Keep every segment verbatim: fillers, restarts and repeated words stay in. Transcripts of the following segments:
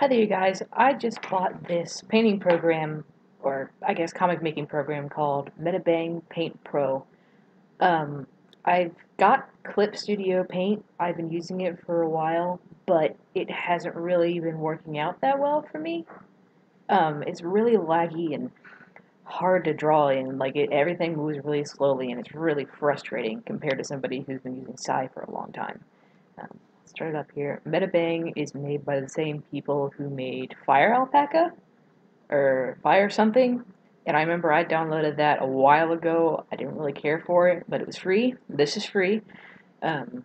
Hi there you guys, I just bought this painting program, or I guess comic making program, called Medibang Paint Pro. Um, I've got Clip Studio Paint, I've been using it for a while, but it hasn't really been working out that well for me. Um, it's really laggy and hard to draw in, like it, everything moves really slowly and it's really frustrating compared to somebody who's been using Sai for a long time. Um, Start it up here. Medibang is made by the same people who made Fire Alpaca or Fire something, and I remember I downloaded that a while ago. I didn't really care for it, but it was free. This is free. Um,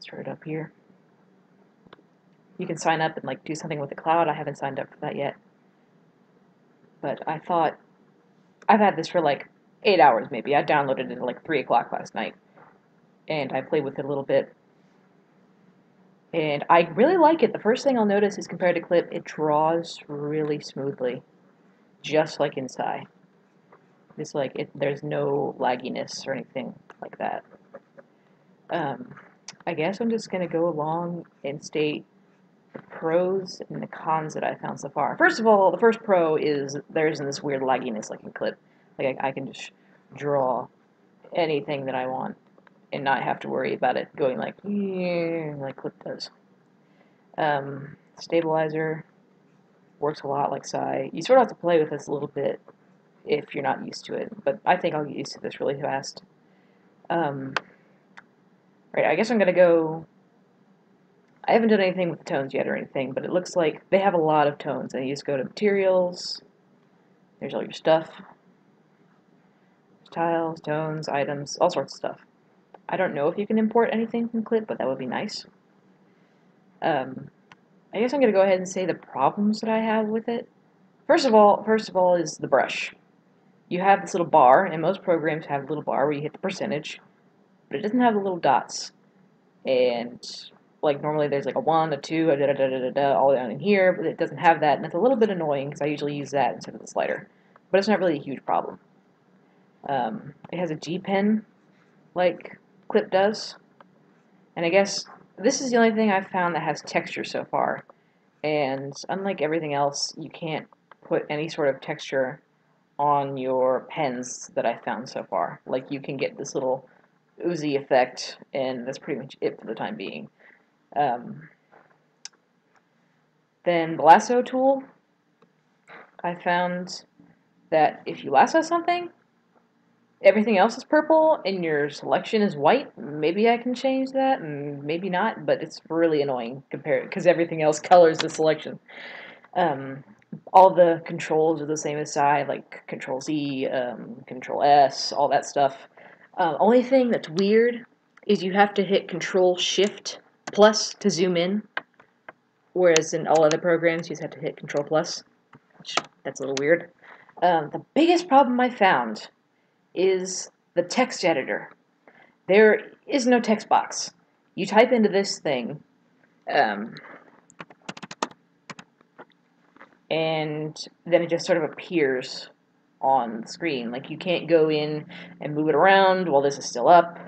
start it up here. You can sign up and like do something with the cloud. I haven't signed up for that yet, but I thought I've had this for like eight hours maybe. I downloaded it at like three o'clock last night, and I played with it a little bit. And I really like it. The first thing I'll notice is compared to Clip, it draws really smoothly, just like in Sai. It's like it, there's no lagginess or anything like that. Um, I guess I'm just going to go along and state the pros and the cons that I found so far. First of all, the first pro is there isn't this weird lagginess like in Clip. Like I, I can just draw anything that I want and not have to worry about it going like, yeah, like Clip does. Um, stabilizer works a lot like Sai. You sort of have to play with this a little bit if you're not used to it, but I think I'll get used to this really fast. Um, right, I guess I'm gonna go. I haven't done anything with the tones yet or anything, but it looks like they have a lot of tones, and you just go to materials. There's all your stuff, tiles, tones, items, all sorts of stuff. I don't know if you can import anything from Clip, but that would be nice. Um, I guess I'm going to go ahead and say the problems that I have with it. First of all, first of all is the brush. You have this little bar, and most programs have a little bar where you hit the percentage, but it doesn't have the little dots. And like normally there's like a one, a two, a da da da da da, da all down in here, but it doesn't have that, and that's a little bit annoying because I usually use that instead of the slider. But it's not really a huge problem. Um, it has a G pen, like Clip does, and I guess this is the only thing I've found that has texture so far, and unlike everything else, you can't put any sort of texture on your pens that I found so far. Like, you can get this little oozy effect, and that's pretty much it for the time being. Um, then the lasso tool, I found that if you lasso something, everything else is purple, and your selection is white. Maybe I can change that, and maybe not, but it's really annoying compared because everything else colors the selection. Um, all the controls are the same as Sai, like Control Z, um, Control S, all that stuff. Uh, only thing that's weird is you have to hit Control Shift Plus to zoom in, whereas in all other programs you just have to hit Control Plus. Which, that's a little weird. Um, the biggest problem I found is the text editor. There is no text box. You type into this thing, um, and then it just sort of appears on the screen. Like, you can't go in and move it around while this is still up.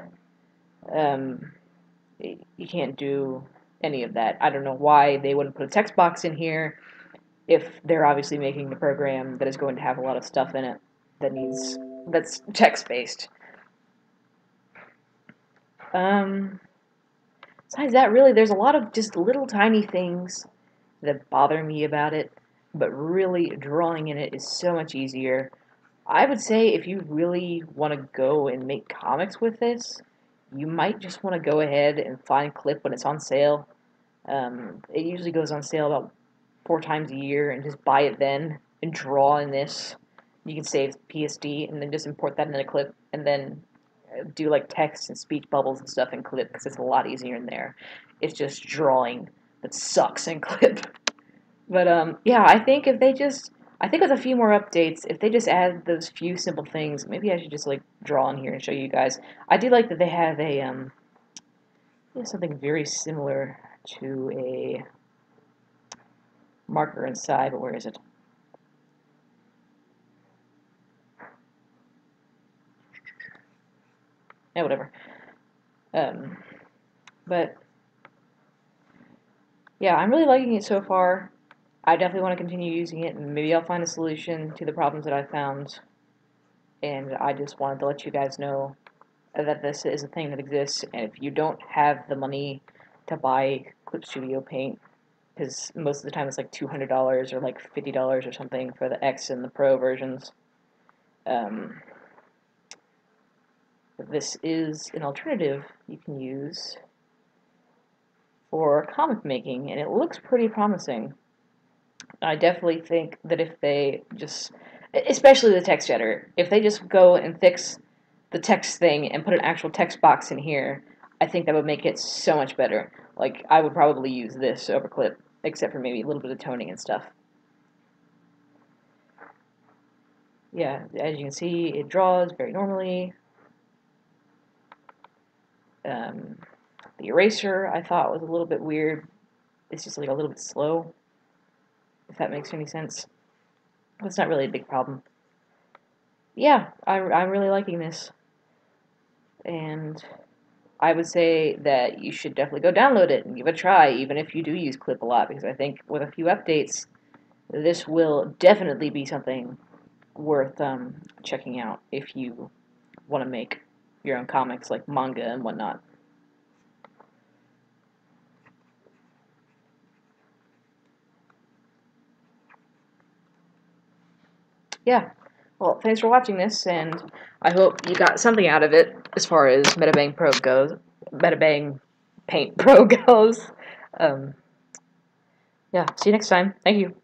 Um, you can't do any of that. I don't know why they wouldn't put a text box in here if they're obviously making the program that is going to have a lot of stuff in it that needs that's text-based. Um, besides that, really, there's a lot of just little tiny things that bother me about it, but really, drawing in it is so much easier. I would say if you really want to go and make comics with this, you might just want to go ahead and find Clip when it's on sale. Um, it usually goes on sale about four times a year, and just buy it then and draw in this. You can save P S D and then just import that into Clip and then do like text and speech bubbles and stuff in Clip because it's a lot easier in there. It's just drawing that sucks in Clip. But um, yeah, I think if they just, I think with a few more updates, if they just add those few simple things, maybe I should just like draw in here and show you guys. I do like that they have a, um, something very similar to a marker inside, but where is it? Yeah, whatever. Um, but yeah, I'm really liking it so far. I definitely want to continue using it, and maybe I'll find a solution to the problems that I found. And I just wanted to let you guys know that this is a thing that exists, and if you don't have the money to buy Clip Studio Paint, because most of the time it's like two hundred dollars or like fifty dollars or something for the X and the Pro versions, um, this is an alternative you can use for comic making, and it looks pretty promising. I definitely think that if they just, especially the text editor, if they just go and fix the text thing and put an actual text box in here, I think that would make it so much better. Like, I would probably use this over Clip, except for maybe a little bit of toning and stuff. Yeah, as you can see, it draws very normally. Um, the eraser, I thought, was a little bit weird. It's just like a little bit slow, if that makes any sense. It's not really a big problem. Yeah, I, I'm really liking this. And I would say that you should definitely go download it and give it a try, even if you do use Clip a lot, because I think with a few updates, this will definitely be something worth um, checking out if you want to make your own comics, like manga and whatnot. Yeah, well, thanks for watching this, and I hope you got something out of it as far as Medibang Pro goes, Medibang Paint Pro goes. Um, yeah, see you next time. Thank you.